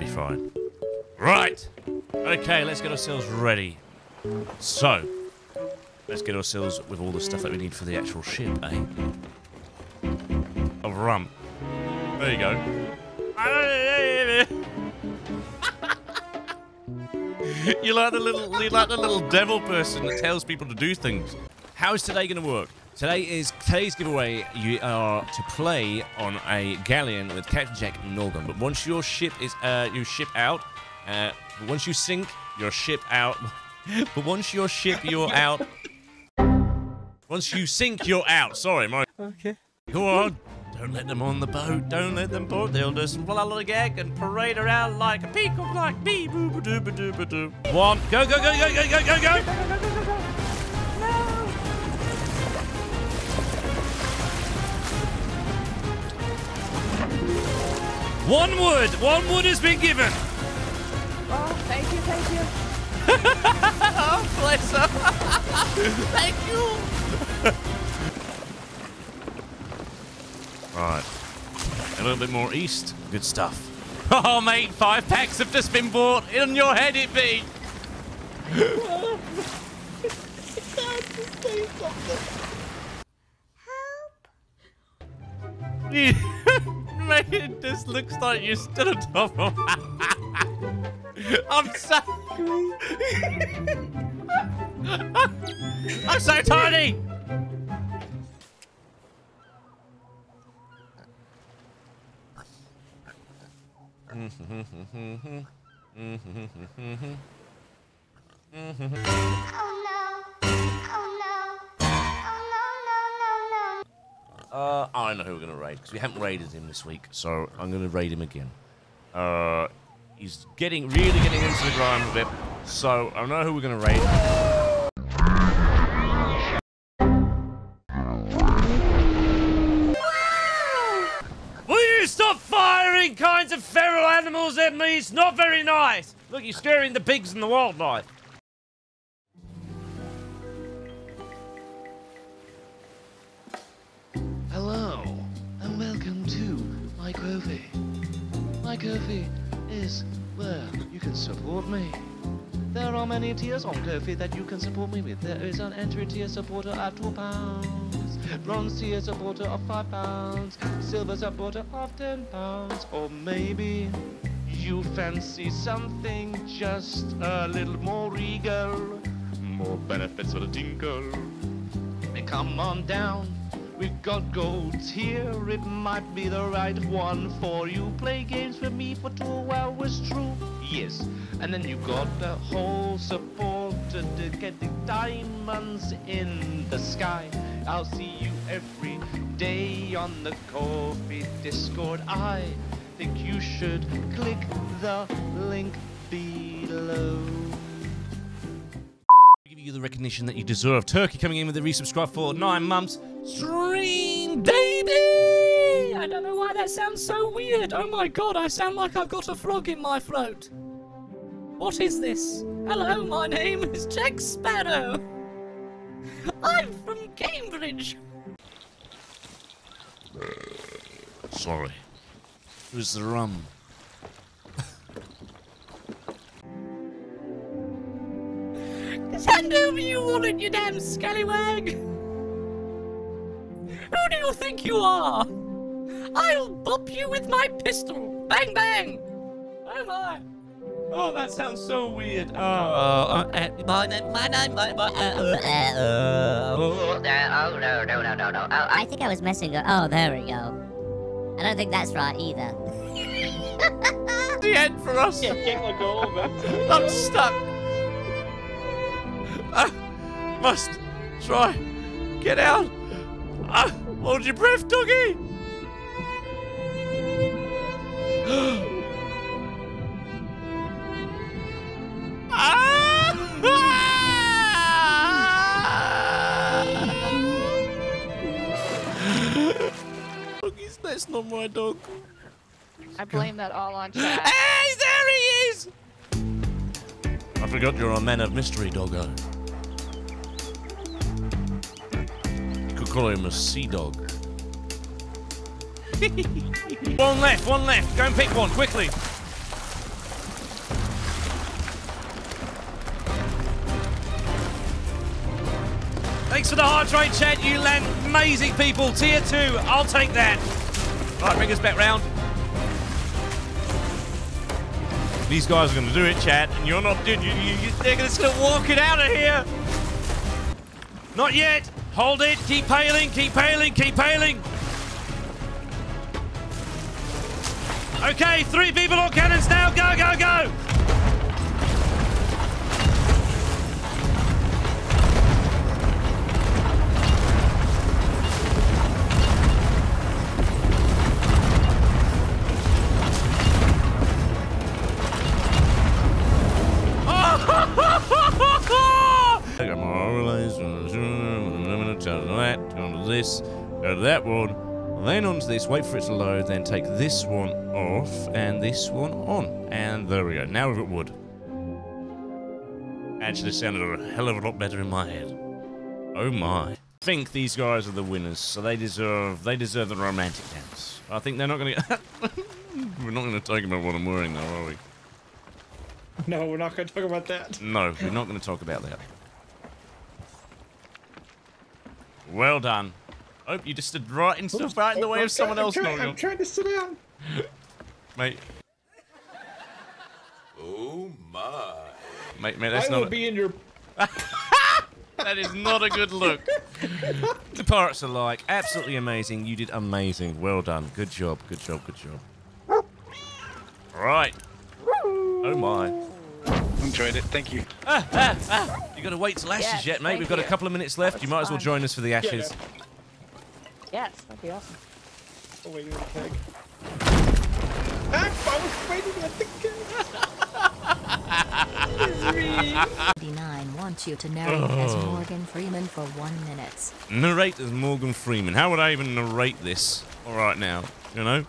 It'll be fine. Right. Okay, let's get ourselves ready. So, let's get ourselves with all the stuff that we need for the actual ship, eh? Of rum. There you go. You like the little devil person that tells people to do things. How is today going to work? Today's giveaway. You are to play on a galleon with Captain Jack Norgon. But once your ship is once you sink, your ship out. But once your ship, you're out. Once you sink, you're out. Sorry, my. Okay. Go on. Don't let them on the boat. Don't let them board. They'll just gag and parade around like a peacock, like bee boo ba doo ba doo ba doo. One, go go go go go go go go. No. One wood has been given. Oh, thank you, thank you. Oh, bless her. Thank you. Right, a little bit more east. Good stuff. Oh, mate, 5 packs have just been bought. In your head it be. Help Mate, it just looks like you're still on top of I'm so... I'm so tiny! I know who we're going to raid, because we haven't raided him this week, so I'm going to raid him again. He's really getting into the grind of it, so I know who we're going to raid. Kinds of feral animals at me. It's not very nice. Look, you're scaring the pigs and the wildlife. Hello and welcome to my Kofi. My Kofi is where you can support me. There are many tiers on Kofi that you can support me with. There is an entry tier supporter at £12, bronze tier supporter of £5, silver supporter of £10, or maybe you fancy something just a little more regal, more benefits for the tinkle. And come on down, we've got golds here, it might be the right one for you. Play games with me for 2 hours, true. Yes, and then you got the whole support to get the diamonds in the sky. I'll see you every day on the Kofi Discord. I think you should click the link below. Give you the recognition that you deserve. Turkey coming in with a resubscribe for 9 months. Stream, baby! I don't know why that sounds so weird. Oh my god, I sound like I've got a frog in my throat. What is this? Hello, my name is Jack Sparrow. I'm from Cambridge. Sorry. It was the rum. Just hand over your wallet, you damn scallywag. Who do you think you are? I'll bop you with my pistol! Bang, bang! Oh my! Oh, that sounds so weird. Oh, no. Oh, I think I was messing up. Oh, there we go. I don't think that's right either. The end for us. Yeah, go over. I'm stuck. I must try. Get out. Hold your breath, doggy. That's not my dog. I blame that all on Chad. Hey, there he is! I forgot you're a man of mystery, doggo. You could call him a sea dog. One left, one left. Go and pick one, quickly. Thanks for the hard trade, Chad. You land amazing people. Tier 2, I'll take that. Right, bring us back round. These guys are going to do it, Chad, and you're not doing it. They're just going to walk it out of here. Not yet. Hold it. Keep hailing, keep hailing, keep hailing. Okay, 3 people on cannons now. Go, go, go. This, go to that one, then onto this, wait for it to load, then take this one off and this one on. And there we go. Now we've got wood. Actually sounded a hell of a lot better in my head. Oh my. I think these guys are the winners, so they deserve the romantic dance. I think they're not gonna get we're not gonna talk about what I'm wearing though, are we? No, we're not gonna talk about that. No, we're not gonna talk about that. Well done. Oh, you just stood right in the way of someone else. I'm trying to sit down. Mate. Oh my. Mate, that's not. I will be in your. That is not a good look. The pirates are like absolutely amazing. You did amazing. Well done. Good job. Good job. Good job. Right. Oh my. Enjoyed it, thank you. You got to wait till ashes yet, mate. We've got a couple of minutes left. You might as well join us for the ashes. Yes, that'd be awesome. I'll wait for the keg. I was waiting at the keg. 39 wants you to narrate as Morgan Freeman for 1 minute. Narrate as Morgan Freeman. How would I even narrate this? All right now, you know.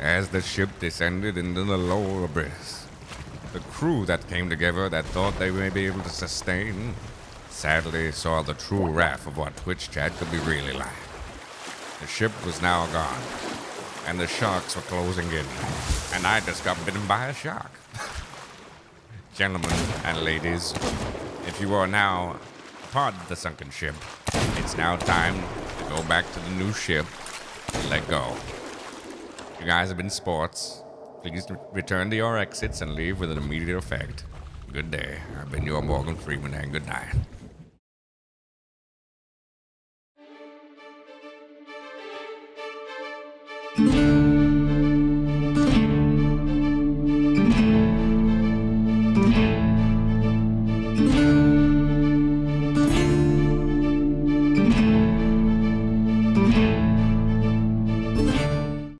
As the ship descended into the lower abyss, the crew that came together that thought they may be able to sustain sadly saw the true wrath of what Twitch chat could be really like. The ship was now gone, and the sharks were closing in, and I just got bitten by a shark. Gentlemen and ladies, if you are now part of the sunken ship, it's now time to go back to the new ship and let go. You guys have been sports. Please return to your exits and leave with an immediate effect. Good day. I've been your Morgan Freeman, and good night.